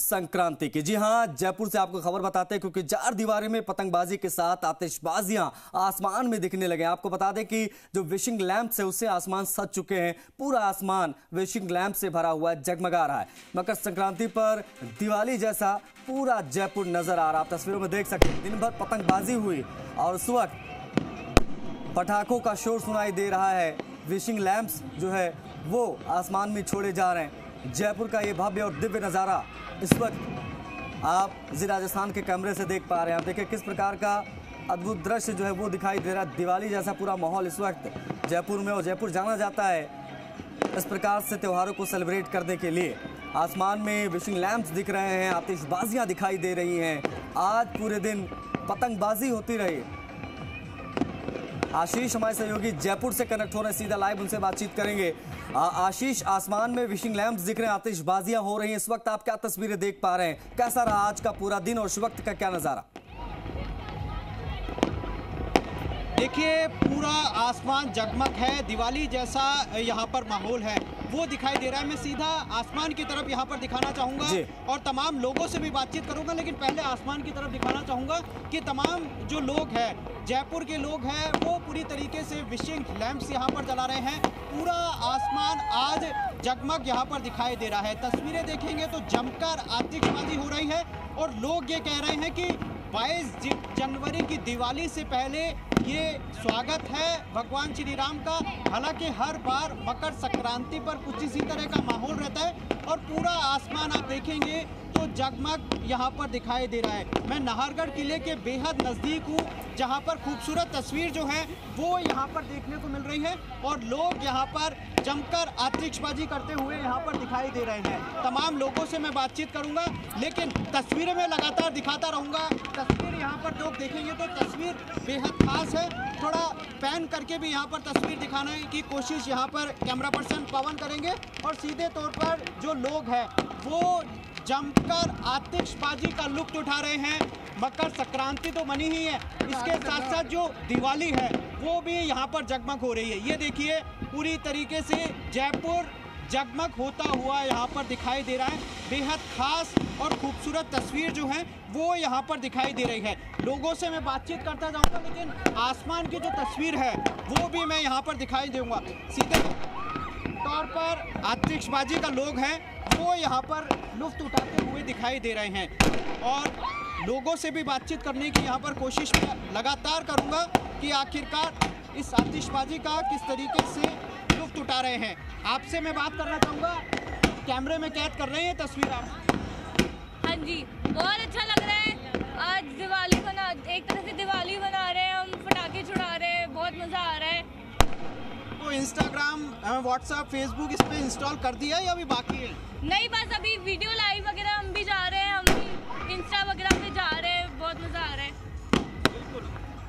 संक्रांति की। जी हां, जयपुर से आपको खबर बताते हैं क्योंकि चार दीवारी में पतंगबाजी के साथ आतिशबाजियां आसमान में दिखने लगे। आपको बता दें कि जो विशिंग लैंप से उससे आसमान सज चुके हैं, पूरा आसमान विशिंग लैंप से भरा हुआ जगमगा रहा है। मकर संक्रांति पर दिवाली जैसा पूरा जयपुर नजर आ रहा। आप तस्वीरों में देख सकते हैं दिन भर पतंगबाजी हुई और उस वक्त पटाखों का शोर सुनाई दे रहा है। विशिंग लैंप्स जो है वो आसमान में छोड़े जा रहे हैं। जयपुर का ये भव्य और दिव्य नज़ारा इस वक्त आप जी राजस्थान के कैमरे से देख पा रहे हैं। आप देखिए किस प्रकार का अद्भुत दृश्य जो है वो दिखाई दे रहा है। दिवाली जैसा पूरा माहौल इस वक्त जयपुर में, और जयपुर जाना जाता है इस प्रकार से त्योहारों को सेलिब्रेट करने के लिए। आसमान में विशिंग लैंप्स दिख रहे हैं, आतिशबाजियाँ दिखाई दे रही हैं। आज पूरे दिन पतंगबाजी होती रही। आशीष हमारे सहयोगी जयपुर से कनेक्ट हो रहे हैं, सीधा लाइव उनसे बातचीत करेंगे। आशीष, आसमान में विशिंग लैंप्स दिख रहे हैं, आतिशबाजियां हो रही हैं, इस वक्त आप क्या तस्वीरें देख पा रहे हैं? कैसा रहा आज का पूरा दिन और इस वक्त का क्या नजारा? देखिए पूरा आसमान जगमग है, दिवाली जैसा यहाँ पर माहौल है वो दिखाई दे रहा है। मैं सीधा आसमान की तरफ यहाँ पर दिखाना चाहूँगा और तमाम लोगों से भी बातचीत करूँगा, लेकिन पहले आसमान की तरफ दिखाना चाहूँगा कि तमाम जो लोग हैं, जयपुर के लोग हैं, वो पूरी तरीके से विशिंग लैंप्स यहाँ पर जला रहे हैं। पूरा आसमान आज जगमग यहाँ पर दिखाई दे रहा है। तस्वीरें देखेंगे तो जमकर आतिशबाजी हो रही है और लोग ये कह रहे हैं कि 22 जनवरी की दिवाली से पहले ये स्वागत है भगवान श्री राम का। हालांकि हर बार मकर संक्रांति पर कुछ इसी तरह का माहौल रहता है और पूरा आसमान आप देखेंगे तो जगमग यहाँ पर दिखाई दे रहा है। मैं नाहरगढ़ किले के बेहद नज़दीक हूँ, जहाँ पर खूबसूरत तस्वीर जो है वो यहाँ पर देखने को मिल रही है और लोग यहाँ पर जमकर आतिशबाजी करते हुए यहाँ पर दिखाई दे रहे हैं। तमाम लोगों से मैं बातचीत करूँगा, लेकिन तस्वीरें मैं लगातार दिखाता रहूँगा। तस्वीर यहाँ पर लोग देखेंगे तो तस्वीर बेहद खास है। थोड़ा पैन करके भी यहाँ पर तस्वीर दिखाने की कोशिश यहाँ पर कैमरा पर्सन पवन करेंगे और सीधे तौर पर जो लोग हैं वो जमकर आतिशबाजी का लुत्फ़ उठा रहे हैं। मकर संक्रांति तो मनी ही है, इसके साथ साथ जो दिवाली है वो भी यहाँ पर जगमग हो रही है। ये देखिए पूरी तरीके से जयपुर जगमग होता हुआ यहाँ पर दिखाई दे रहा है। बेहद खास और खूबसूरत तस्वीर जो है वो यहाँ पर दिखाई दे रही है। लोगों से मैं बातचीत करता जाऊँगा, लेकिन आसमान की जो तस्वीर है वो भी मैं यहाँ पर दिखाई दूँगा। सीधे तौर पर आतिशबाजी का लोग हैं वो यहाँ पर लुत्फ़ उठाते हुए दिखाई दे रहे हैं और लोगों से भी बातचीत करने की यहाँ पर कोशिश मैं लगातार करूँगा कि आखिरकार इस आतिशबाजी का किस तरीके से लुत्फ़ उठा रहे हैं। आपसे मैं बात करना चाहूँगा, कैमरे में कैद कर रहे हैं तस्वीर आप? हाँ जी, बहुत अच्छा लग रहा है। आज दिवाली मना, एक तरह से दिवाली मना रहे हैं, हम पटाखे छुड़ा रहे हैं, बहुत मज़ा आ रहा है। तो इंस्टाग्राम, व्हाट्सएप, फेसबुक इस पे इंस्टॉल कर दिया या अभी बाकी है? नहीं, बस अभी वीडियो लाइव वगैरह हम भी जा रहे हैं, हम भी इंस्टा वगैरह पे जा रहे हैं, बहुत मज़ा आ रहा है। बिल्कुल,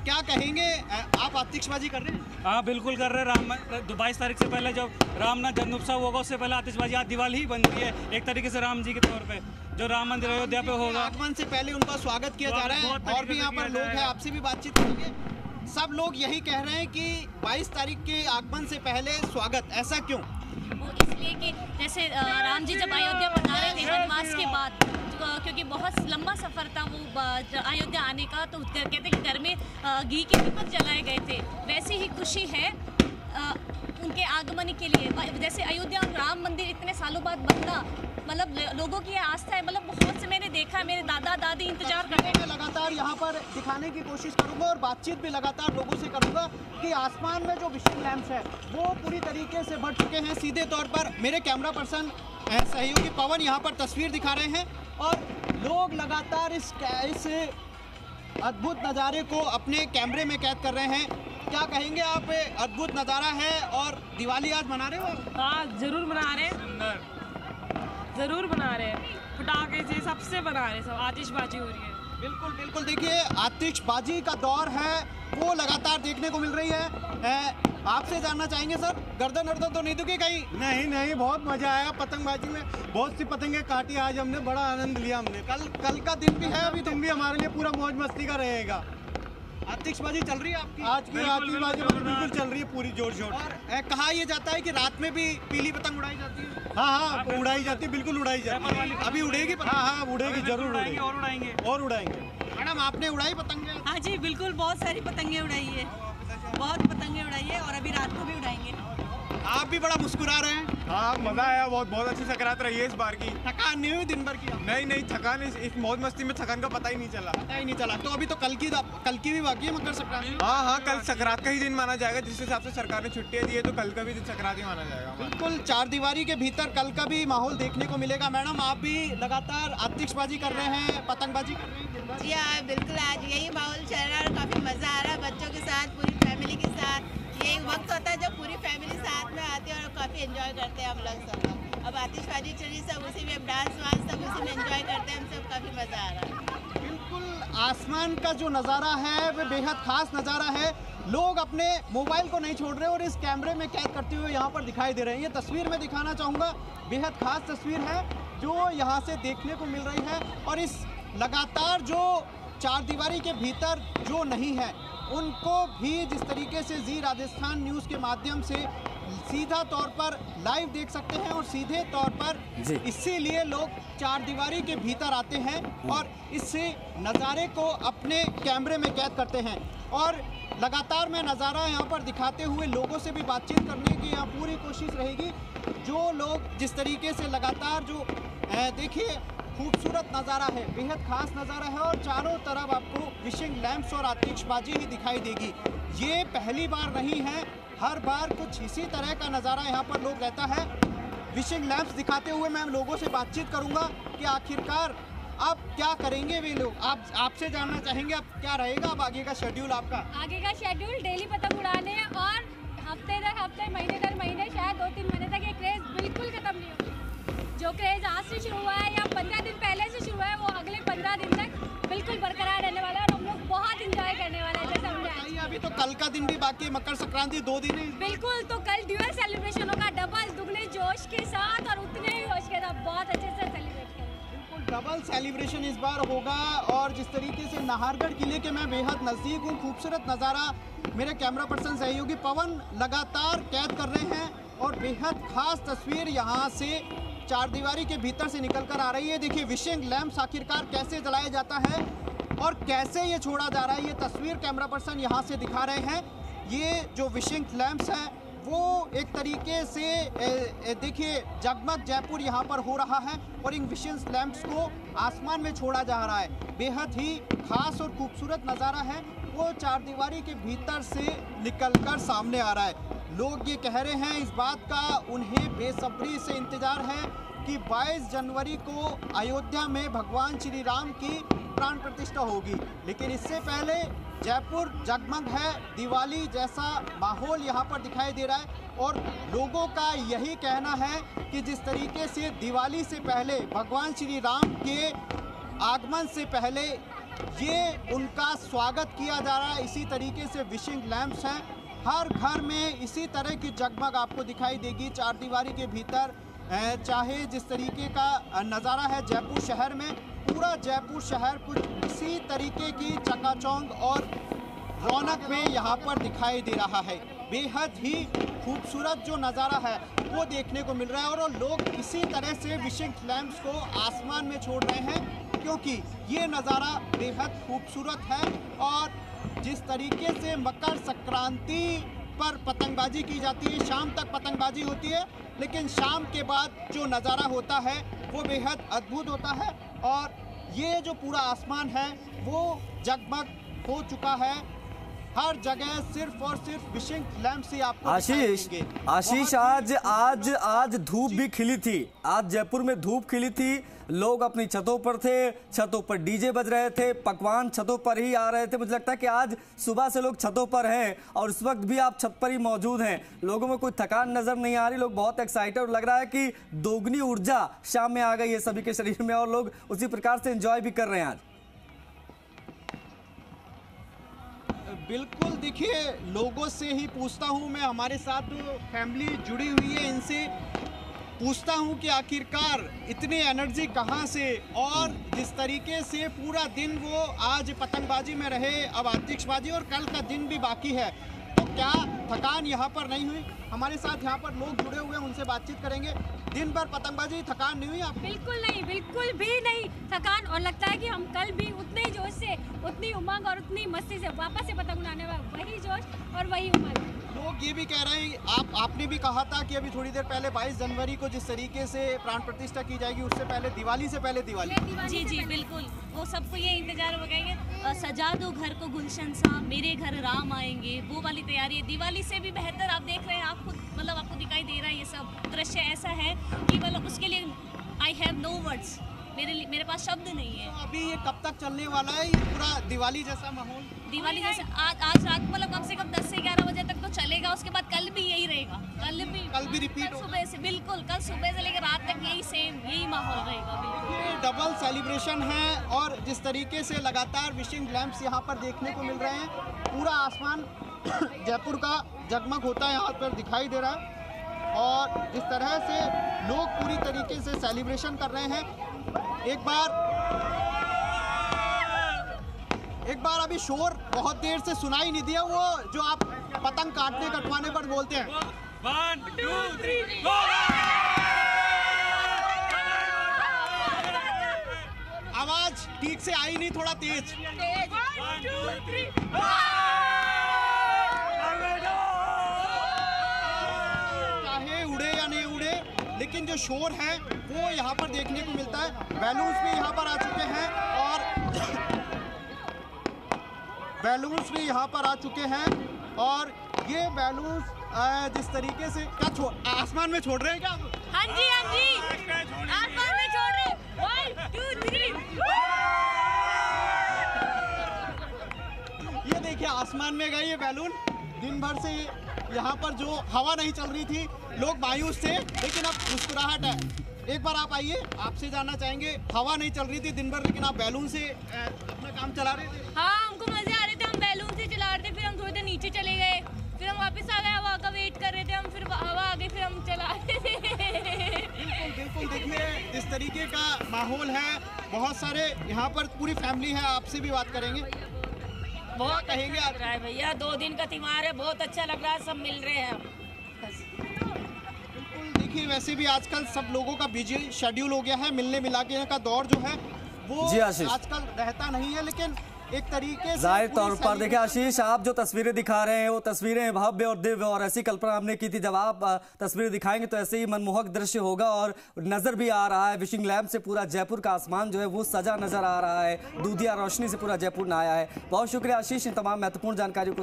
क्या कहेंगे आप, आतिशबाजी कर रहे हैं? हाँ बिल्कुल कर रहे हैं। 22 तारीख से पहले जब रामनाथ जन्मोत्सव होगा उससे पहले आतिशबाजी, आज दिवाली ही बन रही है एक तरीके से राम जी के तौर पर, जो राम मंदिर अयोध्या पे होगा। आगमन से पहले उनका स्वागत किया जा रहा है और भी यहाँ पर लोग हैं, आपसे भी बातचीत करेंगे। सब लोग यही कह रहे हैं कि 22 तारीख के आगमन से पहले स्वागत, ऐसा क्यों? वो इसलिए कि जैसे राम जी जब अयोध्या पधारे रहे थे वनवास के बाद, क्योंकि बहुत लंबा सफ़र था वो अयोध्या आने का, तो कहते हैं कि घर में घी के दीपक जलाए गए थे, वैसी ही खुशी है उनके आगमन के लिए। जैसे अयोध्या राम मंदिर इतने सालों बाद बनना, मतलब लोगों की आस्था है, मतलब बहुत से मैंने देखा है, मेरे दादा दादी इंतजार कर रहे हैं। लगातार यहाँ पर दिखाने की कोशिश करूँगा और बातचीत भी लगातार लोगों से करूँगा कि आसमान में जो विशिंग लैंप्स है वो पूरी तरीके से बढ़ चुके हैं। सीधे तौर पर मेरे कैमरा पर्सन सहयोगी पवन यहाँ पर तस्वीर दिखा रहे हैं और लोग लगातार इस अद्भुत नज़ारे को अपने कैमरे में कैद कर रहे हैं। क्या कहेंगे आप, अद्भुत नज़ारा है और दिवाली आज मना रहे हो? हाँ ज़रूर मना रहे हैं, ज़रूर बना रहे हैं, पटाखे से सबसे बना रहे हैं, सब आतिशबाजी हो रही है। बिल्कुल बिल्कुल, देखिए आतिशबाजी का दौर है वो लगातार देखने को मिल रही है। आपसे जानना चाहेंगे सर, गर्दन वर्दन तो नहीं दुखी कहीं? नहीं नहीं, बहुत मज़ा आया पतंगबाजी में, बहुत सी पतंगे काटी आज हमने, बड़ा आनंद लिया हमने। कल का दिन भी है, अभी तुम भी हमारे लिए पूरा मौज मस्ती का रहेगा। आतिशबाजी चल रही है आपकी? आज की आतिशबाजी बिल्कुल चल रही है पूरी जोर शोर। कहा यह जाता है कि रात में भी पीली पतंग उड़ाई जाती है। हाँ हाँ उड़ाई जाती है, बिल्कुल उड़ाई जाती है, अभी उड़ेगी। हाँ हाँ उड़ेगी, जरूर उड़ेगी और उड़ाएंगे और उड़ाएंगे। मैडम आपने उड़ाई पतंगे? हाँ जी बिल्कुल, बहुत सारी पतंगे उड़ाई है, बहुत पतंगे उड़ाई है और अभी रात को भी उड़ाएंगे। आप भी बड़ा मुस्कुरा रहे हैं। हाँ मजा आया बहुत, बहुत अच्छी सकरात रही है इस बार की। थकान नहीं हुई दिन भर की? नहीं नहीं थकान इस मौज मस्ती में थकान का पता ही नहीं चला, पता ही नहीं चला। तो अभी तो कल की भी बाकी है मकर संक्रांति। हाँ हाँ कल सकरात का ही दिन माना जाएगा, जिस हिसाब से सरकार ने छुट्टियाँ दी है तो कल का भी दिन सकरात ही माना जाएगा। बिल्कुल चार दीवारी के भीतर कल का भी माहौल देखने को मिलेगा। मैडम आप भी लगातार आतिशबाजी कर रहे हैं, पतंगबाजी कर रहे हैं? जी हाँ बिल्कुल, आज यही माहौल चल रहा है और काफी मजा आ रहा है बच्चों के साथ, पूरी फैमिली के साथ। यही वक्त होता है जब पूरी फैमिली साथ में आती है और काफी एंजॉय करते हैं हम लोग सब। अब आतिशबाजी चली सब उसी में, अब डांस वांस सब उसी में एंजॉय करते हैं हम सब, काफी मजा आ रहा है। बिल्कुल आसमान का जो नज़ारा है वो बेहद खास नज़ारा है। लोग अपने मोबाइल को नहीं छोड़ रहे और इस कैमरे में कैद करते हुए यहाँ पर दिखाई दे रहे हैं। ये तस्वीर मैं दिखाना चाहूँगा, बेहद खास तस्वीर है जो यहाँ से देखने को मिल रही है। और इस लगातार जो चार दीवारी के भीतर जो नहीं है उनको भी जिस तरीके से जी राजस्थान न्यूज़ के माध्यम से सीधा तौर पर लाइव देख सकते हैं और सीधे तौर पर, इसीलिए लोग चार दीवारी के भीतर आते हैं और इससे नज़ारे को अपने कैमरे में कैद करते हैं। और लगातार मैं नज़ारा यहाँ पर दिखाते हुए लोगों से भी बातचीत करने की यहाँ पूरी कोशिश रहेगी। जो लोग जिस तरीके से लगातार जो देखिए खूबसूरत नज़ारा है, बेहद खास नज़ारा है और चारों तरफ आपको विशिंग लैंप्स और आतिशबाजी ही दिखाई देगी। ये पहली बार नहीं है, हर बार कुछ इसी तरह का नज़ारा यहाँ पर लोग रहता है। विशिंग लैंप्स दिखाते हुए मैं लोगों से बातचीत करूँगा कि आखिरकार आप क्या करेंगे वे लोग, आप आपसे जानना चाहेंगे अब क्या रहेगा, अब आगे का शेड्यूल आपका? आगे का शेड्यूल डेली पतंग उड़ाने और हफ्ते दर हफ्ते, महीने दर महीने, शायद 2-3 महीने तक ये क्रेज़ बिल्कुल ख़त्म नहीं होगा। जो क्रेज आज से शुरू हुआ है या 15 दिन पहले से शुरू हुआ है वो अगले 15 दिन तक बिल्कुल बरकरार रहने वाला है और हम लोग बहुत इंजॉय करने वाले हैं। जैसे हमने अभी तो कल का दिन भी बाकी है, मकर संक्रांति 2 दिन है। बिल्कुल, तो कल ड्यूअल सेलिब्रेशन होगा, डबल दुगने जोश के साथ और उतने ही जोश के साथ बहुत अच्छे से सेलिब्रेट करेंगे। डबल सेलिब्रेशन इस बार होगा। और जिस तरीके से नाहरगढ़ किले के मैं बेहद नज़दीक हूँ, खूबसूरत नज़ारा मेरे कैमरा पर्सन सहयोगी पवन लगातार कैद कर रहे हैं और बेहद खास तस्वीर यहाँ से चार दीवारी के भीतर से निकल कर आ रही है। देखिए विशिंग लैंप्स आखिरकार कैसे जलाया जाता है और कैसे ये छोड़ा जा रहा है, ये तस्वीर कैमरा पर्सन यहाँ से दिखा रहे हैं। ये जो विशिंग लैंप्स हैं वो एक तरीके से देखिए जगमग जयपुर यहाँ पर हो रहा है और इन विशेष लैंप्स को आसमान में छोड़ा जा रहा है। बेहद ही खास और खूबसूरत नज़ारा है वो चार दीवारी के भीतर से निकलकर सामने आ रहा है। लोग ये कह रहे हैं, इस बात का उन्हें बेसब्री से इंतज़ार है कि 22 जनवरी को अयोध्या में भगवान श्री राम की प्राण प्रतिष्ठा होगी, लेकिन इससे पहले जयपुर जगमग है, दिवाली जैसा माहौल यहाँ पर दिखाई दे रहा है। और लोगों का यही कहना है कि जिस तरीके से दिवाली से पहले भगवान श्री राम के आगमन से पहले ये उनका स्वागत किया जा रहा है, इसी तरीके से विशिंग लैंप्स हैं, हर घर में इसी तरह की जगमग आपको दिखाई देगी चार दीवारी के भीतर। चाहे जिस तरीके का नज़ारा है जयपुर शहर में, पूरा जयपुर शहर कुछ इसी तरीके की चकाचौंध और रौनक में यहाँ पर दिखाई दे रहा है। बेहद ही खूबसूरत जो नज़ारा है वो देखने को मिल रहा है और लोग इसी तरह से विशिंग लैंप्स को आसमान में छोड़ रहे हैं क्योंकि ये नज़ारा बेहद खूबसूरत है। और जिस तरीके से मकर संक्रांति पर पतंगबाजी की जाती है, शाम तक पतंगबाजी होती है, लेकिन शाम के बाद जो नज़ारा होता है वो बेहद अद्भुत होता है। और ये जो पूरा आसमान है वो जगमग हो चुका है, हर जगह सिर्फ और सिर्फ विशिंग लैंप से आपको। आशीष आज आज आज धूप भी खिली थी, आज जयपुर में धूप खिली थी, लोग अपनी छतों पर थे, छतों पर डीजे बज रहे थे, पकवान छतों पर ही आ रहे थे। मुझे लगता है कि आज सुबह से लोग छतों पर हैं और इस वक्त भी आप छत पर ही मौजूद हैं। लोगों में कोई थकान नजर नहीं आ रही, लोग बहुत एक्साइटेड और लग रहा है कि दोगुनी ऊर्जा शाम में आ गई है सभी के शरीर में और लोग उसी प्रकार से एंजॉय भी कर रहे हैं आज। बिल्कुल देखिए लोगों से ही पूछता हूँ मैं, हमारे साथ जो फैमिली जुड़ी हुई है इनसे पूछता हूं कि आखिरकार इतनी एनर्जी कहां से, और जिस तरीके से पूरा दिन वो आज पतंगबाजी में रहे, अब आतिशबाजी और कल का दिन भी बाकी है, तो क्या थकान यहां पर नहीं हुई? हमारे साथ यहां पर लोग जुड़े हुए हैं, उनसे बातचीत करेंगे। दिन भर पतंगबाजी, थकान नहीं हुई आपको? बिल्कुल नहीं, बिल्कुल भी नहीं थकान, और लगता है कि हम कल भी उतने ही जोश से, उतनी उमंग और उतनी मस्ती से वापस से पतंग उड़ाने वाले, वही जोश और वही उमंग। लोग ये भी कह रहे हैं, आपने भी कहा था कि अभी थोड़ी देर पहले 22 जनवरी को जिस तरीके से प्राण प्रतिष्ठा की जाएगी, उससे पहले दिवाली से पहले दिवाली। जी जी बिल्कुल, वो सबको ये इंतजार हो गया, सजा दो घर को गुलशन सा, मेरे घर राम आएंगे, वो वाली तैयारी। दिवाली से भी बेहतर आप देख रहे हैं, आप खुद मतलब आपको दिखाई दे रहा है, ये सब दृश्य ऐसा है कि मतलब उसके लिए आई हैव नो वर्ड्स, मेरे पास शब्द नहीं है। तो अभी ये कब तक चलने वाला है, ये पूरा दिवाली जैसा माहौल? दिवाली जैसा आज रात मतलब कम से कम 10 से 11 बजे तक तो चलेगा, उसके बाद कल भी यही रहेगा, कल भी रिपीट होगा सुबह से। बिल्कुल, कल सुबह से लेकर रात तक यही सेम यही माहौल रहेगा। ये डबल सेलिब्रेशन है, और जिस तरीके से लगातार विशिंग लैम्प्स यहाँ पर देखने को मिल रहे हैं, पूरा आसमान जयपुर का जगमग होता है यहाँ पर दिखाई दे रहा है, और जिस तरह से लोग पूरी तरीके से सेलिब्रेशन कर रहे हैं। एक बार अभी शोर बहुत देर से सुनाई नहीं दिया, वो जो आप पतंग काटने कटवाने पर बोलते हैं, 1 2 3 4। आवाज ठीक से आई नहीं, थोड़ा तेज। 1 2 3 4। उड़े या नहीं उड़े, लेकिन जो शोर है वो यहाँ पर देखने को मिलता है। बैलून्स भी यहाँ पर आ चुके हैं, और ये बैलून्स जिस तरीके से क्या आसमान में छोड़ रहे हैं क्या? हाँ जी, हाँ जी, आसमान में छोड़ रहे हैं। 1 2 3 4। ये देखिए आसमान में गए ये बैलून। दिन भर से यहाँ पर जो हवा नहीं चल रही थी, लोग मायूस थे, लेकिन अब मुस्कुराहट है। एक बार आप आइए, आपसे जानना चाहेंगे, हवा नहीं चल रही थी दिन भर, लेकिन आप बैलून से अपना काम चला रहे थे? हाँ, हमको मजे आ रहे थे, हम बैलून से चला रहे थे, फिर हम थोड़ी देर नीचे चले गए, फिर हम वापस आ गए, हवा का वेट कर रहे थे हम, फिर हवा आ गई, फिर हम चला रहे थे। बिल्कुल बिल्कुल, देखिए इस तरीके का माहौल है। बहुत सारे यहाँ पर पूरी फैमिली है, आपसे भी बात करेंगे। बहुत कहेंगे लग रहा है भैया, 2 दिन का त्योहार है, बहुत अच्छा लग रहा है, सब मिल रहे हैं। बिल्कुल, देखिए वैसे भी आजकल सब लोगों का बिजी शेड्यूल हो गया है, मिलने मिलाके का दौर जो है वो आजकल रहता नहीं है, लेकिन एक तरीके से जाहिर तौर पर देखिए आशीष, आप जो तस्वीरें दिखा रहे हैं वो तस्वीरें भव्य और दिव्य, और ऐसी कल्पना हमने की थी। जब आप तस्वीरें दिखाएंगे तो ऐसे ही मनमोहक दृश्य होगा, और नजर भी आ रहा है विशिंग लैम्प से पूरा जयपुर का आसमान जो है वो सजा नजर आ रहा है, दूधिया रोशनी से पूरा जयपुर नहाया है। बहुत शुक्रिया आशीष इन तमाम महत्वपूर्ण जानकारियों को।